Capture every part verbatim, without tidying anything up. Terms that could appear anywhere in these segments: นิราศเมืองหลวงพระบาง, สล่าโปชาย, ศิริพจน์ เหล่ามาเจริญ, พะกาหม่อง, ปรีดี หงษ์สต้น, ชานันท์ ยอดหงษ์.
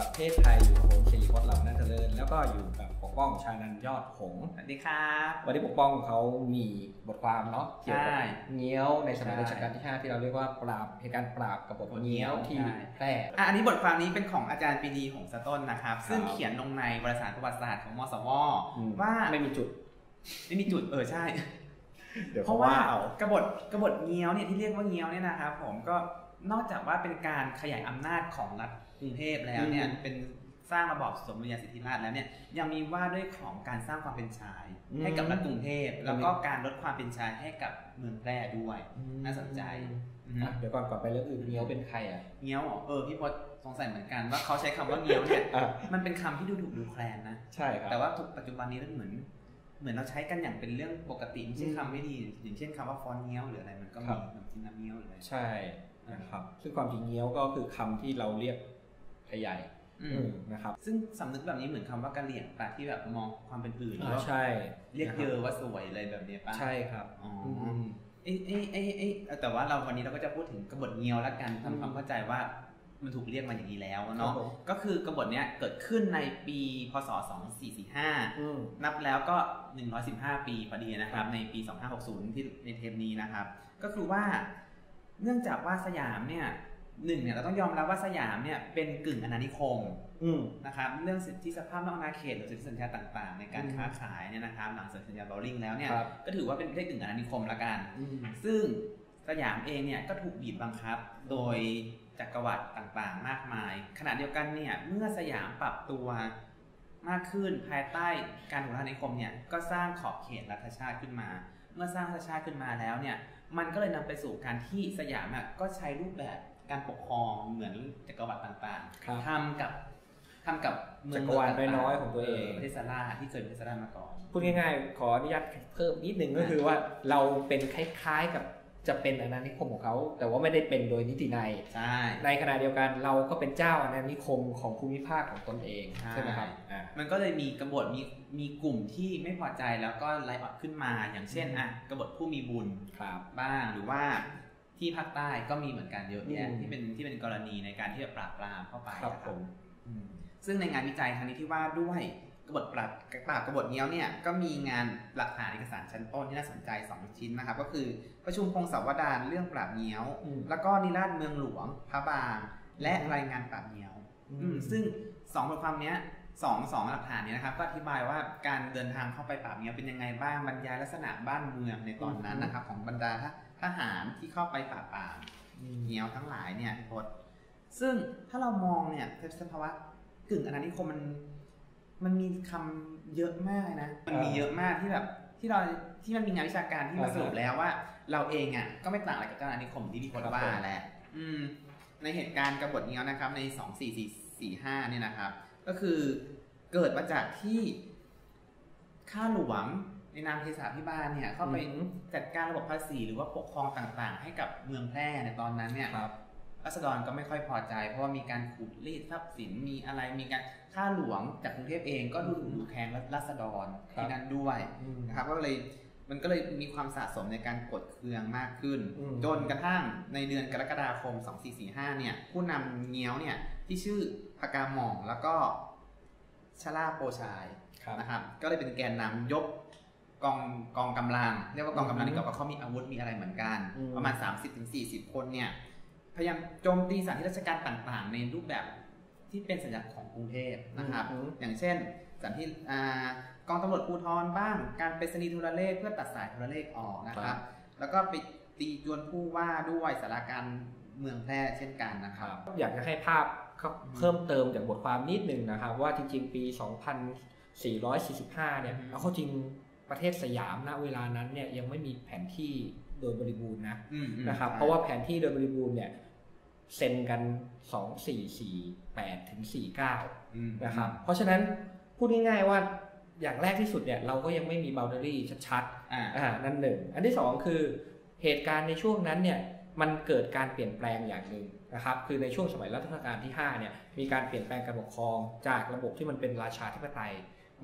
ประเทศไทยอยู่กับผมศิริพจน์ เหล่านาถเจริญแล้วก็อยู่กับปกป้องชานันท์ยอดหงส์สวัสดีครับวันนี้ปกป้องเขามีบทความเนาะเกี่ยวกับเงี้ยวในสมัยรัชกาลที่ห้าที่เราเรียกว่าปราบเหตุการณ์ปราบกับบทเงี้ยวที่แพร่อันนี้บทความนี้เป็นของอาจารย์ปรีดี หงส์สต้นนะครับซึ่งเขียนลงในวารสารประวัติศาสตร์ของมศวว่าไม่มีจุดไม่มีจุดเออใช่เพราะว่ากบฏกบฏเงี้ยวเนี่ยที่เรียกว่าเงี้ยวเนี่ยนะครับผมก็นอกจากว่าเป็นการขยายอำนาจของรัฐกรุงเทพแล้วเนี่ยเป็นสร้างระบอบสมเด็จพระสิทธิราชแล้วเนี่ยยังมีว่าด้วยของการสร้างความเป็นชายให้กับรัฐกรุงเทพแล้วก็การลดความเป็นชายให้กับเมืองแพร่ด้วยน่าสนใจเดี๋ยวก่อนก่อนไปเรื่องอื่นเงี้ยวเป็นใครอ่ะเงี้ยวอ๋อเออพี่พจน์สงสัยเหมือนกันว่าเขาใช้คำว่าเงี้ยวเนี่ยมันเป็นคำที่ดูดุดูแคลนนะใช่ครับแต่ว่าปัจจุบันนี้มันเหมือนเหมือนเราใช้กันอย่างเป็นเรื่องปกติไม่ใช่คำไม่ดีอย่างเช่นคำว่าฟอนเงี้ยวหรืออะไรมันก็มีคำที่น้ำเงี้ยวหรืออะไรใช่นะครับซึ่งความจริงเงี้ยวก็คือคำที่เราเรียกใหญ่ๆนะครับซึ่งสำนึกแบบนี้เหมือนคำว่ากะเหรี่ยงป่ะที่แบบมองความเป็นอื่นแล้วเรียกเยอะว่าสวยอะไรแบบนี้ป่ะใช่ครับอ๋อไอ้ไอ้ไอ้ไอ้แต่ว่าเราวันนี้เราก็จะพูดถึงกบฏเงี้ยวละกันทำความเข้าใจว่ามันถูกเรียกมาอย่างนี้แล้วเนาะก็คือกบฏเนี้ยเกิดขึ้นในปีพศสองพันสี่ร้อยสี่สิบห้านับแล้วก็หนึ่งร้อยสิบห้าปีพอดีนะครับในปีสองพันห้าร้อยหกสิบที่ในเทปนี้นะครับก็คือว่าเนื่องจากว่าสยามเนี่ยหนึ่งเนี่ยเราต้องยอมรับว่าสยามเนี่ยเป็นกึ่งอาณานิคมนะครับเรื่องสิทธิสภาพนอกอาณาเขตหรือสิทธิสัญญาต่างๆในการค้าขายเนี่ยนะครับหลังเซ็นสัญญาเบลลิงแล้วเนี่ยก็ถือว่าเป็นประเทศกึ่งอาณานิคมละกันซึ่งสยามเองเนี่ยก็ถูกบีบบังคับโดยจักรวรรดิต่างๆมากมายขณะเดียวกันเนี่ยเมื่อสยามปรับตัวมากขึ้นภายใต้การของอาณานิคมเนี่ยก็สร้างขอบเขตรัฐชาติขึ้นมาเมื่อสร้างรัฐชาติขึ้นมาแล้วเนี่ยมันก็เลยนำไปสู่การที่สยามก็ใช้รูปแบบการปกครองเหมือนจักรวรรดิต่างๆทำกับทำกับจักรวรรดิน้อยๆของตัวเองประเทศสลาที่เคยเป็นสลามาก่อนพูดง่ายๆขออนุญาตเพิ่มนิดนึงก็คือว่าเราเป็นคล้ายๆกับจะเป็นอาณานิคมของเขาแต่ว่าไม่ได้เป็นโดยนิตินัยใช่ในขณะเดียวกันเราก็เป็นเจ้าอาณานิคมของภูมิภาคของตนเองใช่ไหมครับมันก็เลยมีกบฏมีมีกลุ่มที่ไม่พอใจแล้วก็ไล่ออกขึ้นมาอย่างเช่นอ่ะกบฏผู้มีบุญครับบ้างหรือว่าที่ภาคใต้ก็มีเหมือนกันเยอะแยะที่เป็นที่เป็นกรณีในการที่จะปราบปรามเข้าไปครับผมซึ่งในงานวิจัยครั้งนี้ที่ว่าด้วยกบฏปราบกบฏเงี้ยวเนี่ยก็มีงานหลักฐานเอกสารชั้นต้นที่น่าสนใจสองชิ้นนะครับก็คือประชุมพงศาวดารเรื่องปราบเงี้ยวแล้วก็นิราศเมืองหลวงพระบางและรายงานปราบเงี้ยวซึ่งสองบทความนี้สองสองหลักฐานนี้นะครับก็อธิบายว่าการเดินทางเข้าไปปราบเงี้ยวเป็นยังไงบ้างบรรยายลักษณะบ้านเมืองในตอนนั้นนะครับของบรรดาทหารที่เข้าไปปราบปรามเงี้ยวทั้งหลายเนี่ยพดซึ่งถ้าเรามองเนี่ยสภาวะกึ่งอาณานิคมมันมันมีคำเยอะมากเลยนะมันมีเยอะมากที่แบบที่เราที่มันมีงานวิชาการที่มาสรุปแล้วว่าเราเองอ่ะก็ไม่ต่างอะไรกับอาณานิคมที่พี่พจน์ว่าแหละในเหตุการณ์กบฏเงี้ยวนะครับในสองพันสี่ร้อยสี่สิบห้าเนี่ยนะครับก็คือเกิดมาจากที่ข้าหลวงในนามเทศาภิบาลเนี่ยเข้าไปจัดการระบบภาษีหรือว่าปกครองต่างๆให้กับเมืองแพร่ในตอนนั้นเนี่ยราษฎรก็ไม่ค่อยพอใจเพราะว่ามีการขูดรีดทรัพย์สินมีอะไรมีการข้าหลวงจากกรุงเทพเองก็ดูดูแคลนราษฎรที่นั่นด้วยนะครับก็เลยมันก็เลยมีความสะสมในการกดเคืองมากขึ้นจนกระทั่งในเดือนกรกฎาคมสองพันสี่ร้อยสี่สิบห้าเนี่ยผู้นำเงี้ยวเนี่ยที่ชื่อพกาหม่องแล้วก็ชลาโปชัยนะครับก็เลยเป็นแกนนำยกกองกองกำลังเรียกว่ากองกำลังนี่ก็เขามีอาวุธมีอะไรเหมือนกันประมาณ สามสิบถึงสี่สิบ คนเนี่ยพยายามโจมตีสถานที่ราชการต่างๆในรูปแบบที่เป็นสัญลักษณ์ของกรุงเทพนะครับอย่างเช่นสถานที่กองตำรวจภูธรบ้างการไปรษณีย์โทรเลขเพื่อตัดสายโทรเลขออกนะครับแล้วก็ไปตีจวนผู้ว่าด้วยสารการเมืองแพร่เช่นกันนะครับอยากจะให้ภาพเพิ่มเติมจากบทความนิดหนึ่งนะครับว่าจริงๆปีสองพันสี่ร้อยสี่สิบห้าเนี่ยแล้วเขาจริงประเทศสยามณเวลานั้นเนี่ยยังไม่มีแผนที่โดยบริบูรณ์นะนะครับเพราะว่าแผนที่โดยบริบูรณ์เนี่ยเซ็นกันสองพันสี่ร้อยสี่สิบแปดถึงสี่สิบเก้านะครับเพราะฉะนั้นพูดง่ายๆว่าอย่างแรกที่สุดเนี่ยเราก็ยังไม่มี boundary ชัดๆอ่านั่นหนึ่งอันที่สองคือเหตุการณ์ในช่วงนั้นเนี่ยมันเกิดการเปลี่ยนแปลงอย่างหนึ่งนะครับคือในช่วงสมัยรัชกาลที่ห้าเนี่ยมีการเปลี่ยนแปลงการปกครองจากระบบที่มันเป็นราชาธิปไตย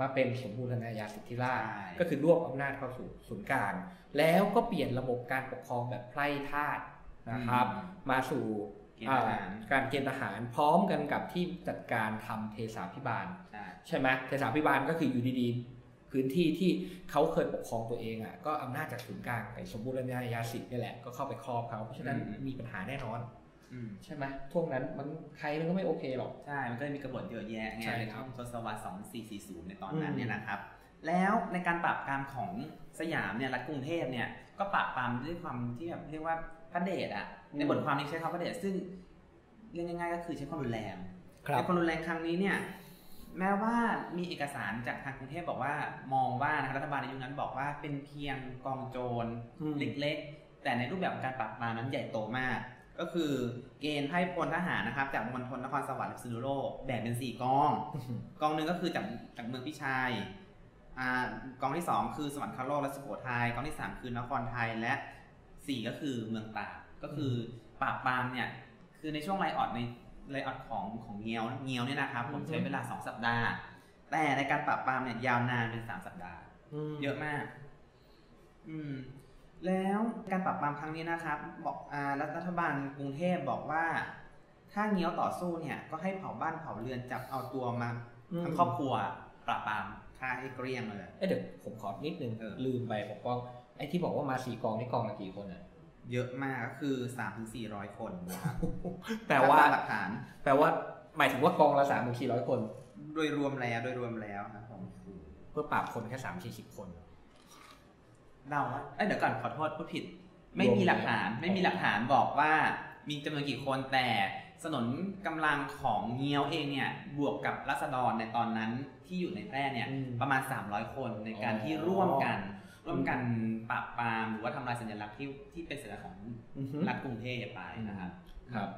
มาเป็นสมบูรณาญาสิทธิราชก็คือรวบอำนาจเข้าสู่ศูนย์กลางแล้วก็เปลี่ยนระบบการปกครองแบบไพร่ทาสนะครับมาสู่ เกณฑ์ทหารการเกณฑ์ทหารพร้อมกันกับที่จัดการทำเทศาภิบาลใช่ไหมเทศาภิบาลก็คืออยู่ดีๆพื้นที่ที่เขาเคยปกครองตัวเองอ่ะก็อำนาจจากศูนย์กลางไปสมบูรณาญาสิทธิ์นี่แหละก็เข้าไปครอบเขาเพราะฉะนั้นมีปัญหาแน่นอนใช่ไหมช่วงนั้นมันใครมันก็ไม่โอเคหรอกใช่มันก็มีกบฏเยอะแยะไงในช่วงทศวรรษสองพันสี่ร้อยสี่สิบในตอนนั้นเนี่ยนะครับแล้วในการปราบปรามของสยามเนี่ยรัฐกรุงเทพเนี่ยก็ปราบปรามด้วยความที่แบบเรียกว่าพระเดชอ่ะในบทความนี้ใช้คำพระเดชซึ่งเรียกง่ายๆก็คือใช้ความรุนแรงแต่ความรุนแรงครั้งนี้เนี่ยแม้ว่ามีเอกสารจากทางกรุงเทพบอกว่ามองว่ารัฐบาลในยุคนั้นบอกว่าเป็นเพียงกองโจรเล็กๆแต่ในรูปแบบของการปราบปรามนั้นใหญ่โตมากก็คือเกณฑ์ให้พลทหารนะครับจากมณฑลนครสวรรค์พิษณุโลกแบ่งเป็นสี่กองกองหนึ่งก็คือจากจากเมืองพิชัยกองที่สองคือสวรรคโลกและสุโขทัยกองที่สามคือนครไทยและสี่ก็คือเมืองตราดก็คือปราบปรามเนี่ยคือในช่วงไลออดในไลออดของของเงี้ยวเงี้ยวเนี่ยนะครับผมใช้เวลาสองสัปดาห์แต่ในการปราบปรามเนี่ยยาวนานเป็นสามสัปดาห์เยอะมากอืมแล้วการปราบปรามครั้งนี้นะครับบอกรัฐบาลกรุงเทพบอกว่าถ้าเงี้ยวต่อสู้เนี่ยก็ให้เผาบ้านเผาเรือนจับเอาตัวมาทั้งครอบครัวปราบปรามค่าไอ้เกรียงเลยเดี๋ยวผมขอนิดนึงลืมไปปกป้องไอ้ที่บอกว่ามาสี่กองนี่กองละกี่คนอ่ะเยอะมากก็คือ สามถึงสี่ร้อย คนนะครับแต่ว่าหลักฐานแปลว่าหมายถึงว่ากองละ สามถึงสี่ร้อย คนโดยรวมแล้วโดยรวมแล้วนะผมเพื่อปราบคนแค่ สามถึงสี่สิบ คนเราอ่ะเอ้ยเดี๋ยวก่อนขอโทษพูดผิดไม่มีหลักฐานไม่มีหลักฐานบอกว่ามีจำนวนกี่คนแต่สนนกำลังของเงี้ยวเองเนี่ยบวกกับราษฎรในตอนนั้นที่อยู่ในแพร่เนี่ยประมาณสามร้อยคนในการที่ร่วมกันร่วมกันปราบปรามหรือว่าทำลายสัญลักษณ์ที่ที่เป็นสัญลักษณ์ของรัฐกรุงเทพไปนะครับครับ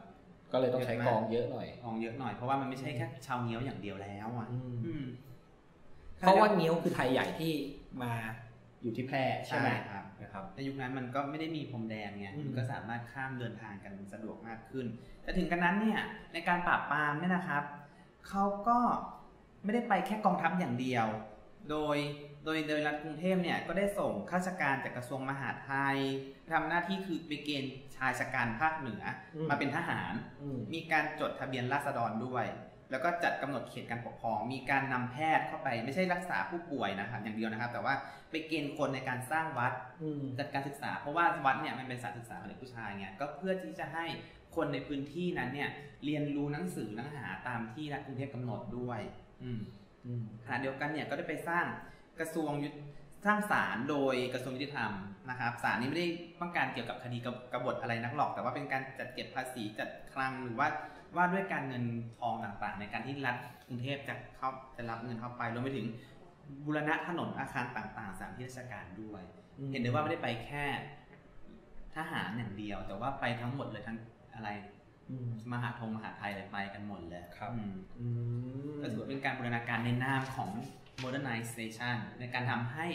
ก็เลยต้องใช้กองเยอะหน่อยกองเยอะหน่อยเพราะว่ามันไม่ใช่แค่ชาวเงี้ยวอย่างเดียวแล้วอ่ะเพราะว่าเงี้ยวคือไทยใหญ่ที่มาอยู่ที่แพร่ใช่ไหมครับนะครับในยุคนั้นมันก็ไม่ได้มีพรมแดนไงมันก็สามารถข้ามเดินทางกันสะดวกมากขึ้นแต่ถึงกันนั้นเนี่ยในการปราบปรามเนี่ยนะครับเขาก็ไม่ได้ไปแค่กองทัพอย่างเดียวโดยโดยโดยรัฐกรุงเทพเนี่ยก็ได้ส่งข้าราชการจากกระทรวงมหาดไทยทำหน้าที่คือไปเกณฑ์ชายชะกันภาคเหนือมาเป็นทหารมีการจดทะเบียนราษฎรด้วยแล้วก็จัดกำหนดเขตการปกครองมีการนำแพทย์เข้าไปไม่ใช่รักษาผู้ป่วยนะครับอย่างเดียวนะครับแต่ว่าไปเกณฑ์คนในการสร้างวัดจัดการศึกษาเพราะว่าวัดเนี่ยมันเป็นสถานศึกษาของเด็กผู้ชายเนี่ยก็เพื่อที่จะให้คนในพื้นที่นั้นเนี่ยเรียนรู้หนังสือหนังหาตามที่รัฐกรุงเทพกำหนดด้วยอืมขณะเดียวกันเนี่ยก็ได้ไปสร้างกระทรวงยุติสร้างศาลโดยกระทรวงยุติธรรมนะครับศาลนี้ไม่ได้ต้องการเกี่ยวกับคดีกบฏอะไรนักหรอกแต่ว่าเป็นการจัดเก็บภาษีจัดคลังหรือว่าว่าด้วยการเงินทองต่างๆในการที่รัฐกรุงเทพจะเข้าจะรับเงินเข้าไปรวมไปถึงบูรณะถนนอาคารต่างๆสถานที่ราชการด้วยเห็นได้ว่าไม่ได้ไปแค่ทหารอย่างเดียวแต่ว่าไปทั้งหมดเลยทั้งอะไรมหาธงมหาไทยอะไรไปกันหมดเลยครับก็ถือว่าเป็นการบูรณาการในนามของ modernization ในการทำให้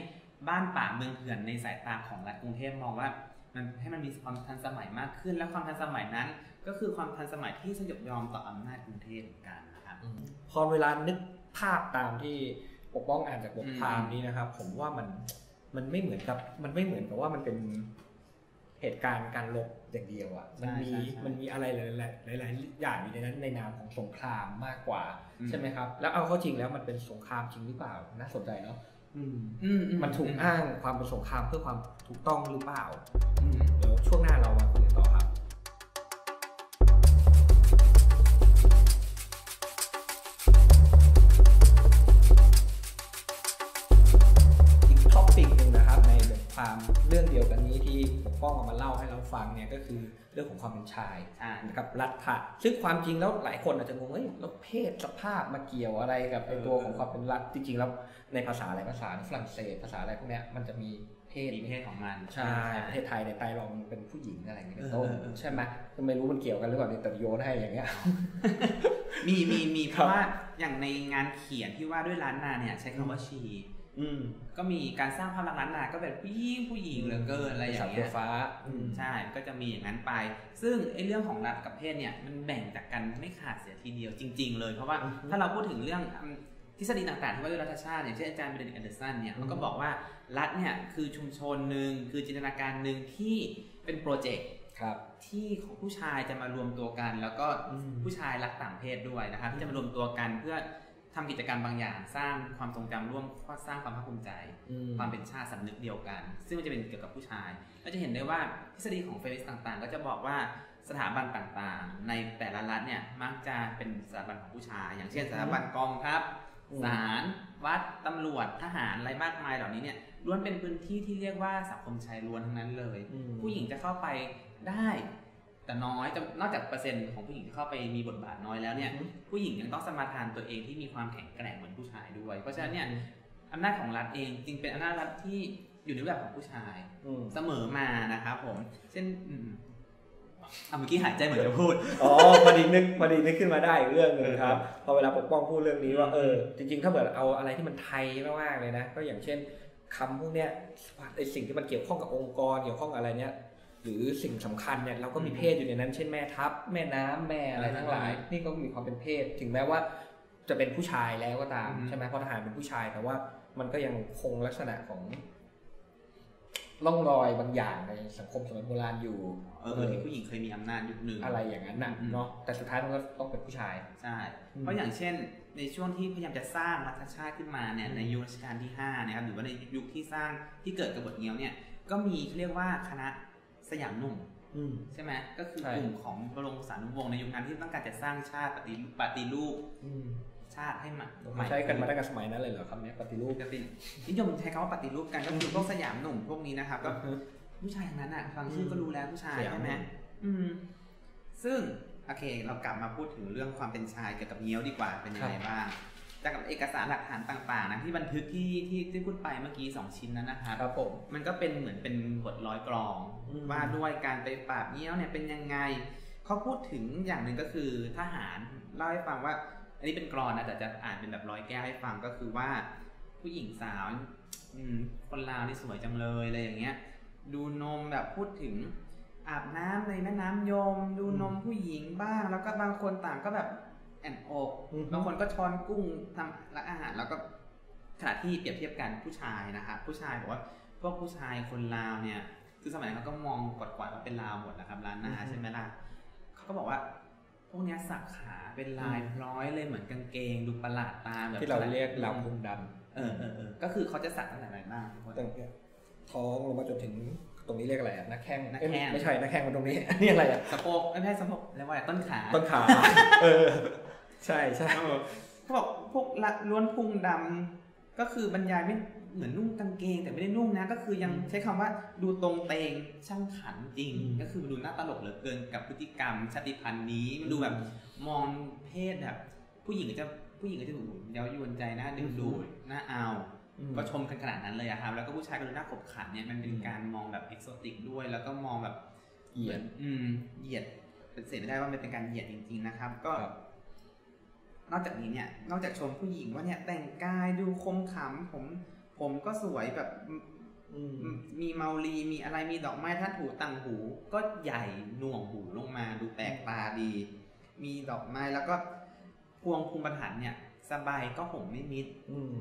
บ้านป่าเมืองเถื่อนในสายตาของรัฐกรุงเทพมองว่ามันให้มันมีความทันสมัยมากขึ้นและความทันสมัยนั้นก็คือความทันสมัยที่สยบยอมต่ออำนาจกรุงเทพกันนะครับพอเวลานึกภาพตามที่ปกป้องอ่านจากบทความนี้นะครับผมว่ามันมันไม่เหมือนกับมันไม่เหมือนกับว่ามันเป็นเหตุการณ์การลบอย่างเดียวอ่ะมันมีมันมีอะไรหลายๆอย่างอยู่ในนั้นในนามของสงครามมากกว่าใช่ไหมครับแล้วเอาเข้าจริงแล้วมันเป็นสงครามจริงหรือเปล่าน่าสนใจเนาะมันถูกอ้างความเป็นสงครามเพื่อความถูกต้องหรือเปล่าเดี๋ยวช่วงหน้าเรามาคุยกันต่อครับอีกท็อปิกหนึ่งนะครับในบทความเรื่องเดียวกันนี้ที่ปกป้องเอามาเล่าให้เราฟังเนี่ยก็คือเรื่องของความเป็นชายกับรัฐะซึ่งความจริงแล้วหลายคนอาจจะงงเฮ้ยแล้วเพศสภาพมาเกี่ยวอะไรกับตัวของความเป็นรัฐจริงๆแล้วในภาษาอะไรภาษาฝรั่งเศสภาษาอะไรพวกนี้มันจะมีเพศเพศของมันใช่ประเทศไทยในไทยเราเป็นผู้หญิงอะไรอย่างเงี้ยเป็นต้นใช่ไหมไม่รู้มันเกี่ยวกันหรือเปล่าแต่โยนให้อย่างเงี้ยมีมีมีเพราะว่าอย่างในงานเขียนที่ว่าด้วยล้านนาเนี่ยใช้คำว่าชีอืมก็มีการสร้างภาพลักษณ์ล้านนาก็เป็นผู้หญิงผู้หญิงเหลือเกินอะไรอย่างเงี้ยฟ้าใช่ก็จะมีอย่างนั้นไปซึ่งไอ้เรื่องของรัฐกับเพศเนี่ยมันแบ่งจากกันไม่ขาดเสียทีเดียวจริงๆเลยเพราะว่าถ้าเราพูดถึงเรื่องทฤษฎีต่างๆที่ว่าด้วยรัฐชาติอย่างเช่นอาจารย์เบรนด์แอนเดอร์สันเนี่ยมันก็บอกว่ารัฐเนี่ยคือชุมชนหนึ่งคือจินตนาการหนึ่งที่เป็นโปรเจกต์ ที่ของผู้ชายจะมารวมตัวกันแล้วก็ผู้ชายรักต่างเพศด้วยนะครับที่จะมารวมตัวกันเพื่อทำกิจกรรมบางอย่างสร้างความทรงจำร่วมสร้างความภาคภูมิใจความเป็นชาติสำนึกเดียวกันซึ่งมันจะเป็นเกี่ยวกับผู้ชายก็จะเห็นได้ว่าทฤษฎีของเฟมินิสต์ต่างๆก็จะบอกว่าสถาบันต่างๆในแต่ละรัฐเนี่ยมักจะเป็นสถาบันของผู้ชายอย่างเช่นสถาบันกองทัพศาลวัดตำรวจทหารอะไรมากมายเหล่านี้เนี่ยล้วนเป็นพื้นที่ที่เรียกว่าสังคมชายล้วนทั้งนั้นเลยผู้หญิงจะเข้าไปได้แต่น้อยนอกจากเปอร์เซ็นต์ของผู้หญิงที่เข้าไปมีบทบาทน้อยแล้วเนี่ยผู้หญิงยังต้องสมรรถานตัวเองที่มีความแข็งแกร่งเหมือนผู้ชายด้วยเพราะฉะนั้นเนี่ยอำนาจของรัฐเองจึงเป็นอำนาจรัฐที่อยู่ในรูปแบบของผู้ชายเสมอมานะครับผมเช่นอ่ะเมื่อกี้หายใจเหมือนจะพูดอ๋อพอดีนึกพอดีนึกขึ้นมาได้เรื่องนึงครับพอเวลาปกป้องพูดเรื่องนี้ว่าเออจริงๆถ้าเกิดเอาอะไรที่มันไทยมากๆเลยนะก็อย่างเช่นคำพวกเนี้ยไอ้สิ่งที่มันเกี่ยวข้องกับองค์กรเกี่ยวข้องอะไรเนี้ยหรือสิ่งสำคัญเนี่ยเราก็มีเพศอยู่ในนั้นเช่นแม่ทัพแม่น้ำแม่อะไรทั้งหลายนี่ก็มีความเป็นเพศถึงแม้ว่าจะเป็นผู้ชายแล้วก็ตามใช่ไหมเพราะทหารเป็นผู้ชายแต่ว่ามันก็ยังคงลักษณะของร่องรอยบางอย่างในสังคมสมัยโบราณอยู่เออที่ผู้หญิงเคยมีอำนาจยุคหนึ่งอะไรอย่างนั้นนะเนาะแต่สุดท้ายมันก็ต้องเป็นผู้ชายใช่เพราะอย่างเช่นในช่วงที่พยายามจะสร้างรัฐชาติขึ้นมาเนี่ยในยุครัชกาลที่ห้านะครับหรือว่าในยุคที่สร้างที่เกิดกบฏเงี้ยวเนี่ยก็มีเรียกว่าคณะสยามหนุ่มใช่ไหมก็คือกลุ่มของบรมสานุวงศ์ในยุคนั้นที่ต้องการจะสร้างชาติปฏิรูปปฏิรูปชาติให้มันใช้กันมาตั้งแต่สมัยนั้นเลยเหรอคำนี้ปฏิรูปก็เป็นนิยมใช้คำว่าปฏิรูปกันก็คือพวกสยามหนุ่มพวกนี้นะครับก็ผู้ชายอย่างนั้นอ่ะฟังชื่อก็รู้แล้วผู้ชายใช่ไหมซึ่งโอเคเรากลับมาพูดถึงเรื่องความเป็นชายเกี่ยวกับเงี้ยวดีกว่าเป็นยังไงบ้างจากเอกสารหลักฐานต่างๆนะที่บันทึกที่ที่ที่พูดไปเมื่อกี้สองชิ้นนั้นนะคะครับผมมันก็เป็นเหมือนเป็นบทร้อยกรองว่าด้วยการไปปราบเงี้ยวเนี่ยเป็นยังไงเขาพูดถึงอย่างหนึ่งก็คือทหารเล่าให้ฟังว่าอันนี้เป็นกรอนนะแต่จะอ่านเป็นแบบร้อยแก้วให้ฟังก็คือว่าผู้หญิงสาวคนลาวนี่สวยจังเลยอะไรอย่างเงี้ยดูนมแบบพูดถึงอาบน้ำในแม่น้ำยมดูนมผู้หญิงบ้างแล้วก็บางคนต่างก็แบบแอนอกบางคนก็ช้อนกุ้งทำรักอาหารแล้วก็ขณะที่เปรียบเทียบกันผู้ชายนะคะผู้ชายบอกว่าพวกผู้ชายคนลาวเนี่ยคือสมัยนั้นเขาก็มองกวาดๆว่าเป็นลาวหมดนะครับล้านนาใช่ไหมล่ะเขาก็บอกว่าพวกนี้สักขาเป็นลายพร้อยเลยเหมือนกางเกงดูประหลาดตาแบบที่เราเรียกลาวพุ่งดำเออเออเออก็คือเขาจะสักตั้งแต่ไหนบ้างตั้งแต่ท้องลงมาจนถึงตรงนี้เรียกอะไรอ่ะนักแข้งนักแข้งไม่ใช่นักแข้งมันตรงนี้นี่อะไรอ่ะสะโพกไม่ใช่สะโพกแล้วว่าต้นขาต้นขาเออใช่ใช่เขาบอกพวกล้วนพุงดำก็คือบรรยายไม่เหมือนนุ่งกางเกงแต่ไม่ได้นุ่งนะก็คือยังใช้คำว่าดูตรงเตงช่างขันจริงก็คือดูน่าตลกเหลือเกินกับพฤติกรรมชาติพันธุ์นี้มันดูแบบมองเพศแบบผู้หญิงจะผู้หญิงก็จะดูเย้ายวนใจน่าดึงดูดน่าเอาก็ชมกันขนาดนั้นเลยครับแล้วก็ผู้ชายก็ดูน่าขบขันเนี่ยมันเป็นการมองแบบเอกโซติกด้วยแล้วก็มองแบบเหยียดเหยียดเป็นเสียไม่ได้ว่ามันเป็นการเหยียดจริงๆนะครับก็นอกจากนี้เนี่ยนอกจากชมผู้หญิงว่าเนี่ยแต่งกายดูคมขำผมผมก็สวยแบบมีเมาลีมีอะไรมีดอกไม้ทัดถูต่างหูก็ใหญ่หน่วงหูลงมาดูแปลกตาดีมีดอกไม้แล้วก็พวงภูมิประฐานเนี่ยสบายก็ผมไม่มิด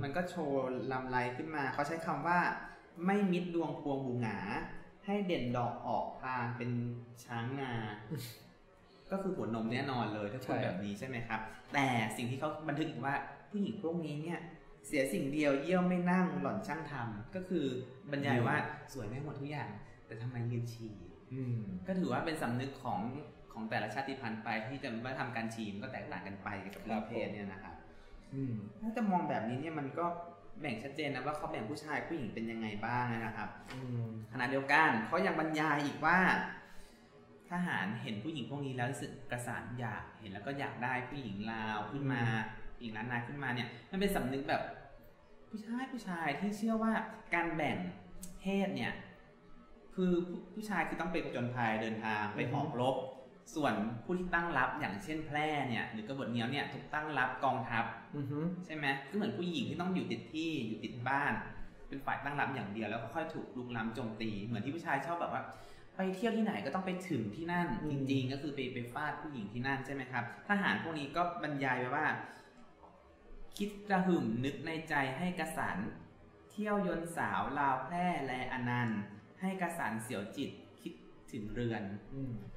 มันก็โชว์ลำไรขึ้นมาเขาใช้คำว่าไม่มิดดวงพวงบูหงาให้เด่นดอกออกพางเป็นช้างงาก็คือหัวนมแน่นอนเลยถ้าคนแบบนี้ใช่ไหมครับแต่สิ่งที่เขาบันทึกว่าผู้หญิงพวกนี้เนี่ยเสียสิ่งเดียวเยี่ยวไม่นั่งหล่อนช่างทำก็คือบรรยายว่าสวยไม่หมดทุกอย่างแต่ทำไมยืนฉี่ก็ถือว่าเป็นสำนึกของของแต่ละชาติพันธุ์ไปที่จะมาทำการฉี่ก็แตกต่างกันไปกับประเภทเนี่ยนะครับถ้าจะมองแบบนี้เนี่ยมันก็แบ่งชัดเจนนะว่าเขาแบ่งผู้ชายผู้หญิงเป็นยังไงบ้างนะครับขณะเดียวกันเขายังบรรยายอีกว่าทหารเห็นผู้หญิงพวกนี้แล้วรู้สึกกระสานอยากเห็นแล้วก็อยากได้ผู้หญิงลาวขึ้นมาอีกล้านนาขึ้นมาเนี่ยมันเป็นสำนึกแบบผู้ชายผู้ชายที่เชื่อว่าการแบ่งเพศเนี่ยคือผู้ชายคือต้องไปผจญภัยเดินทางไปออกรบส่วนผู้ที่ตั้งรับอย่างเช่นแพร่เนี่ยหรือกบฏเงี้ยวเนี่ยถูกตั้งรับกองทัพใช่ไหมก็เหมือนผู้หญิงที่ต้องอยู่ติดที่อยู่ติดบ้านเป็นฝ่ายตั้งรับอย่างเดียวแล้วก็ค่อยถูกลุกล้ำโจมตีเหมือนที่ผู้ชายชอบแบบว่าไปเที่ยวที่ไหนก็ต้องไปถึงที่นั่นจริงๆก็คือไปไปฟาดผู้หญิงที่นั่นใช่ไหมครับทหารพวกนี้ก็บรรยายไปว่าคิดกระหึ่มนึกในใจให้กระสันเที่ยวยนสาวลาวแพร่แลอนันต์ให้กระสันเสียวจิตคิด สินเรือน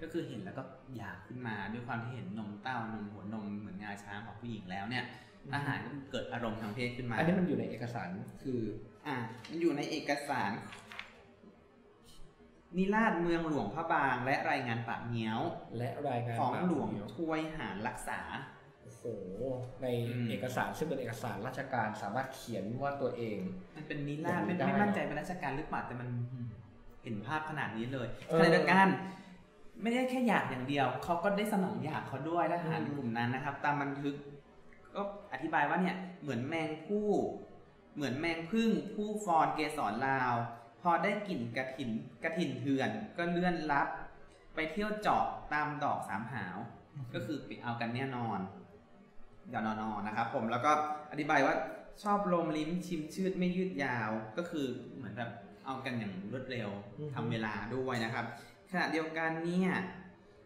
ก็คือเห็นแล้วก็อยากขึ้นมาด้วยความที่เห็นนมเต้านมหัวนมเหมือนงาช้างของผู้หญิงแล้วเนี่ยอาหารก็เกิดอารมณ์ทางเพศขึ้นมาอันนี้มันอยู่ในเอกสารคืออ่ะมันอยู่ในเอกสารนิราศเมืองหลวงพระบางและรายงานปากเงี้ยวและรายงานของหลวงทวยหารรักษาโอ้โหในเอกสารซึ่งเป็นเอกสารราชการสามารถเขียนว่าตัวเองมันเป็นนิราศไม่มั่นใจเป็นราชการหรือเปล่าแต่มันเห็นภาพขนาดนี้เลยขณะเดียวกันไม่ได้แค่อยากอย่างเดียวเขาก็ได้สนองอยากเขาด้วยทหารกลุ่มนั้นนะครับตามบันทึกก็อธิบายว่าเนี่ยเหมือนแมงผู้เหมือนแมงผึ้งผู้ฟอนเกสรลาวพอได้กลิ่นกระถินกระถินเถื่อนก็เลื่อนลับไปเที่ยวเจาะตามดอกสามหาวก็คือไปเอากันแน่นอนอย่านอนๆนะครับผมแล้วก็อธิบายว่าชอบลมลิ้มชิมชืดไม่ยืดยาวก็คือเหมือนแบบเอากันอย่างรวดเร็วทำเวลาด้วยนะครับขณะเดียวกันเนี่ย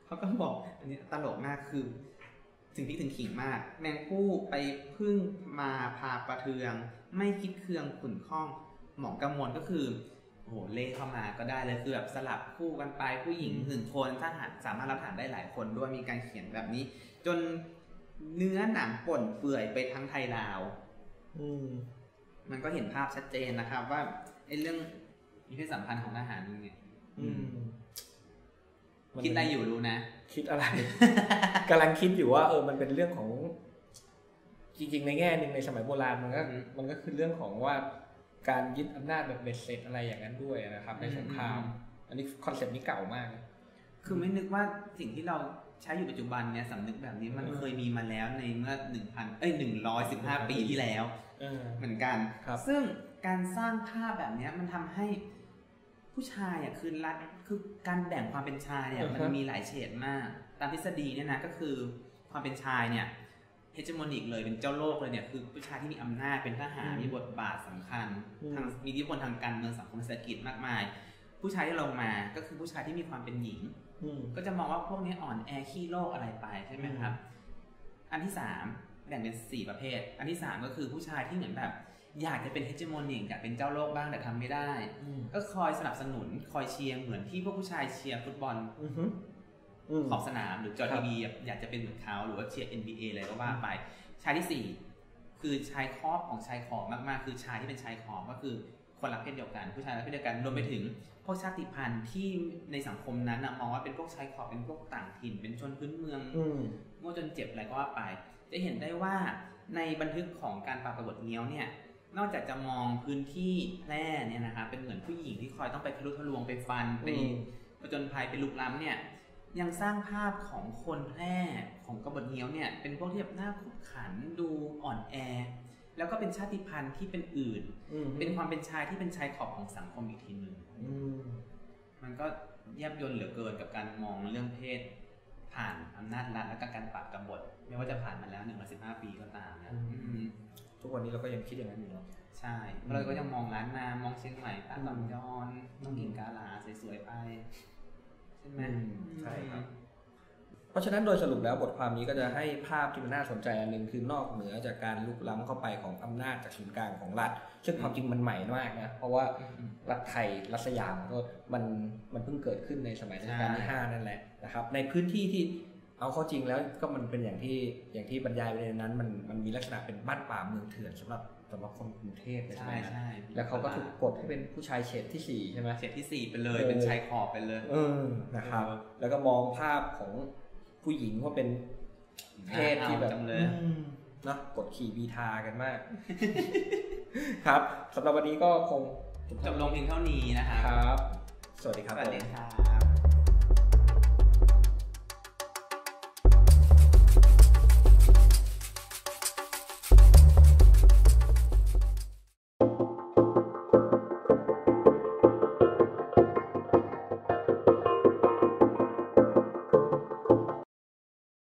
เขาก็บอกอันนี้ตลกมากคือถึงพริกถึงขิงมากแมงผู้ไปพึ่งมาพาประเทืองไม่คิดเคืองขุ่นข้องหมองกำมลก็คือโอ้โหเล่เข้ามาก็ได้เลยคือแบบสลับคู่กันไปผู้หญิงหนึ่งคนถ้าสามารถรับฐานได้หลายคนด้วยมีการเขียนแบบนี้จนเนื้อหนังป่นเปื่อยไปทั้งไทยลาวอืมมันก็เห็นภาพชัดเจนนะครับว่าไอ้เรื่องมีเพศสัมพันธ์ของอาหารนี่ไงคิดอะไรอยู่รู้นะคิดอะไร กำลังคิดอยู่ว่าเออมันเป็นเรื่องของจริงๆในแง่นึงในสมัยโบราณมันก็มันก็คือเรื่องของว่าการยึดอำนาจแบบเบ็ดเสร็จอะไรอย่างนั้นด้วยนะครับในสงครามอันนี้คอนเซ็ปต์นี้เก่ามากคือไม่นึกว่าสิ่งที่เราใช้อยู่ปัจจุบันเนี่ยสำนึกแบบนี้มันเคยมีมาแล้วในเมื่อหนึ่งพันเอ้ยหนึ่งร้อยสิบห้าปีที่แล้วเหมือนกันซึ่งการสร้างภาพแบบนี้มันทำให้ผู้ชายอ่ะคือรัดคือการแบ่งความเป็นชายเนี่ยมันมีหลายเฉดมากตามทฤษฎีเนี่ยนะก็คือความเป็นชายเนี่ยเฮจิมอนิกเลยเป็นเจ้าโลกเลยเนี่ยคือผู้ชายที่มีอำนาจเป็นทหารมีบทบาทสำคัญทางมีอิทธิพลทางการเมืองสังคมเศรษฐกิจมากมายผู้ชายที่ลงมาก็คือผู้ชายที่มีความเป็นหญิงก็จะมองว่าพวกนี้อ่อนแอขี้โลกอะไรไปใช่ไหมครับอันที่สามแบ่งเป็นสี่ประเภทอันที่สามก็คือผู้ชายที่เหมือนแบบอยากจะเป็นเฮจิมอนิกอยากเป็นเจ้าโลกบ้างแต่ทำไม่ได้ก็คอยสนับสนุนคอยเชียร์เหมือนที่พวกผู้ชายเชียร์ฟุตบอลขอบสนามหรือจอทีวีอยากจะเป็นเหมือนเขาหรือว่าเชียร์ เอ็น บี เอ อะไรก็ว่าไปชายที่สี่คือชายครอบของชายขอบมากๆคือชายที่เป็นชายขอบก็คือคนรักเพศเดียวกันผู้ชายรักเพศเดียวกันรวมไปถึงพวกชาติพันธุ์ที่ในสังคมนั้นมองว่าเป็นพวกชายขอบเป็นพวกต่างถิ่นเป็นชนพื้นเมืองโง่จนเจ็บอะไรก็ว่าไปจะเห็นได้ว่าในบันทึกของการปราบกบฏเงี้ยวเนี่ยนอกจากจะมองพื้นที่แพร่เนี่ยนะคะเป็นเหมือนผู้หญิงที่คอยต้องไปทะลุทะลวงไปฟันไปประจนภัยไปลุกล้ำเนี่ยยังสร้างภาพของคนแพร่ของกบฏเงี้ยวเนี่ยเป็นพวกที่แบบหน้าขุ่นขันดูอ่อนแอแล้วก็เป็นชาติพันธุ์ที่เป็นอื่นเป็นความเป็นชายที่เป็นชายขอบของสังคมอีกทีหนึ่งมันก็แยบยลเหลือเกินกับการมองเรื่องเพศผ่านอำนาจรัฐและการปราบกบฏไม่ว่าจะผ่านมาแล้วหนึ่งร้อยสิบห้าปีก็ตามนะทุกวันนี้เราก็ยังคิดอย่างนั้นอยู่เนาะใช่เราก็ยังมองร้านนามองเชียงใหม่ตาลำยอนต้องกินกาลาสวยๆไปใช่ไหมใช่ครับเพราะฉะนั้นโดยสรุปแล้วบทความนี้ก็จะให้ภาพที่มันน่าสนใจอันหนึ่งคือนอกเหนือจากการลุกล้ำเข้าไปของอำนาจจากศูนย์กลางของรัฐซึ่งความจริงมันใหม่มากนะเพราะว่ารัฐไทยรัฐสยามก็มันมันเพิ่งเกิดขึ้นในสมัยรัชกาลที่ห้านั่นแหละนะครับในพื้นที่ที่เอาเข้าจริงแล้วก็มันเป็นอย่างที่อย่างที่บรรยายไปในนั้นมันมันมีลักษณะเป็นบ้านป่าเมืองเถื่อนสำหรับสำหรับคนกรุงเทพใช่ไหมใช่แล้วเขาก็ถูกกดให้เป็นผู้ชายเฉดที่สี่ใช่ไหมเฉดที่สี่ไปเลยเป็นชายขอบไปเลยเออนะครับแล้วก็มองภาพของผู้หญิงว่าเป็นเพศที่แบบนะกดขี่บีทากันมากครับสำหรับวันนี้ก็คงจบลงเพียงเท่านี้นะครับสวัสดีครับสวัสดีครับ